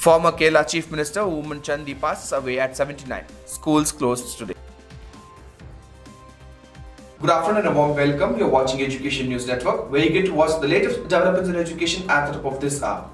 Former Kerala Chief Minister Oommen Chandy passes away at 79. Schools closed today. Good afternoon and a warm welcome. You're watching Education News Network, where you get to watch the latest developments in education at the top of this hour.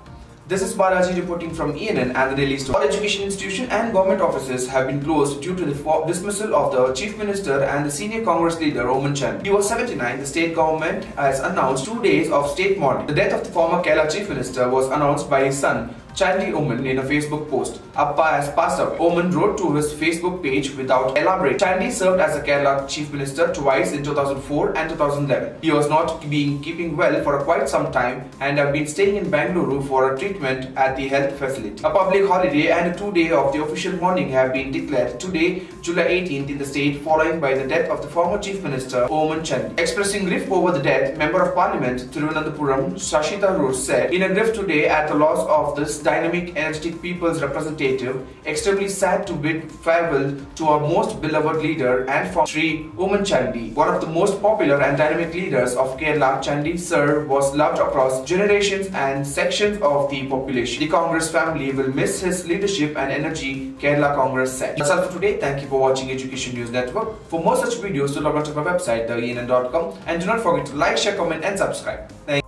This is Barajee reporting from ENN and the Daily Story. All education institutions and government offices have been closed due to the dismissal of the Chief Minister and the senior Congress leader Oommen Chandy. He was 79. The state government has announced 2 days of state mourning. The death of the former Kerala Chief Minister was announced by his son, Chandy Oommen, in a Facebook post. Appa has passed away. Oommen wrote to his Facebook page without elaborating. Chandy served as a Kerala Chief Minister twice in 2004 and 2011. He was not keeping well for quite some time and have been staying in Bengaluru for a treatment at the health facility. A public holiday and a 2 day of the official mourning have been declared today, July 18th, in the state, following by the death of the former Chief Minister Oommen Chandy. Expressing grief over the death, Member of Parliament Thiruvananthapuram Shashi Tharoor said, "In a grief today at the loss of this dynamic, energetic people's representative, extremely sad to bid farewell to our most beloved leader and former Sri Oommen Chandy, one of the most popular and dynamic leaders of Kerala. Chandy, sir, was loved across generations and sections of the population. The Congress family will miss his leadership and energy," Kerala Congress said. That's all for today. Thank you for watching Education News Network. For more such videos, do log on to my website, theENN.com, and do not forget to like, share, comment, and subscribe. Thank you.